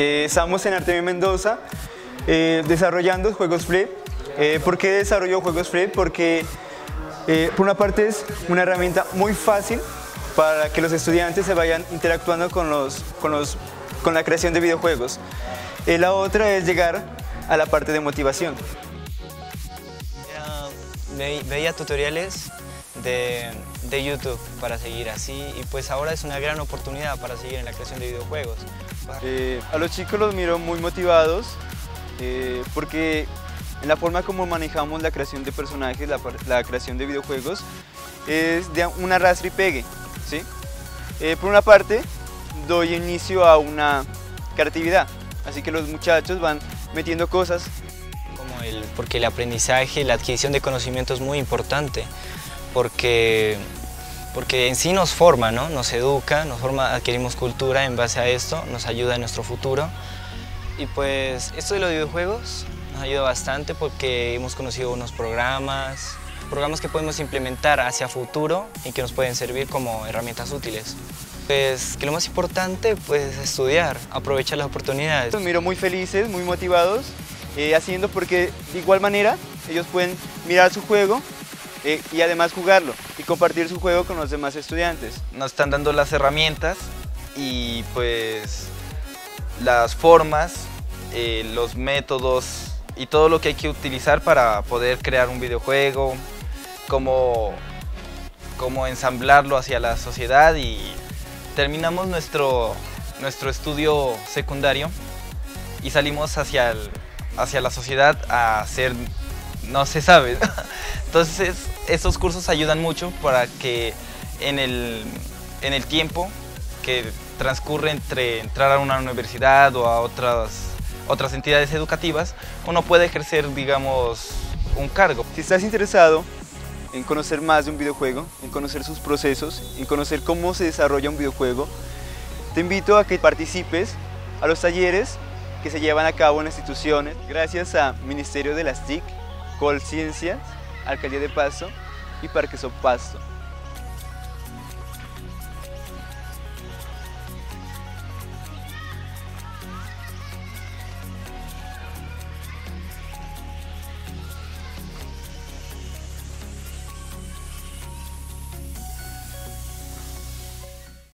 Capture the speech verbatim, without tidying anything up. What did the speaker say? Eh, estamos en Artemio Mendoza eh, desarrollando Juegos Flip. Eh, ¿Por qué desarrollo Juegos Flip? Porque eh, por una parte es una herramienta muy fácil para que los estudiantes se vayan interactuando con, los, con, los, con la creación de videojuegos. Eh, la otra es llegar a la parte de motivación. Ve, veía tutoriales de, de YouTube para seguir así, y pues ahora es una gran oportunidad para seguir en la creación de videojuegos. Eh, a los chicos los miro muy motivados eh, porque en la forma como manejamos la creación de personajes, la, la creación de videojuegos, es de un arrastre y pegue, ¿sí? Eh, por una parte, doy inicio a una creatividad, así que los muchachos van metiendo cosas. Como el, porque el aprendizaje, la adquisición de conocimiento es muy importante, porque, porque en sí nos forma, ¿no? Nos educa, nos forma, adquirimos cultura en base a esto, nos ayuda en nuestro futuro. Y pues esto de los videojuegos nos ayuda bastante porque hemos conocido unos programas, programas que podemos implementar hacia futuro y que nos pueden servir como herramientas útiles. Pues que lo más importante pues, es estudiar, aprovechar las oportunidades. Los miro muy felices, muy motivados, eh, haciendo porque de igual manera ellos pueden mirar su juego eh, y además jugarlo y compartir su juego con los demás estudiantes. Nos están dando las herramientas y pues las formas, eh, los métodos y todo lo que hay que utilizar para poder crear un videojuego, cómo, cómo ensamblarlo hacia la sociedad. Y terminamos nuestro, nuestro estudio secundario y salimos hacia, el, hacia la sociedad a hacer, no se sabe. Entonces, estos cursos ayudan mucho para que en el, en el tiempo que transcurre entre entrar a una universidad o a otras otras entidades educativas, uno puede ejercer, digamos, un cargo. Si estás interesado en conocer más de un videojuego, en conocer sus procesos, en conocer cómo se desarrolla un videojuego, te invito a que participes a los talleres que se llevan a cabo en instituciones, gracias a Ministerio de las T I C, Colciencias, Alcaldía de Pasto y ParqueSoft Pasto.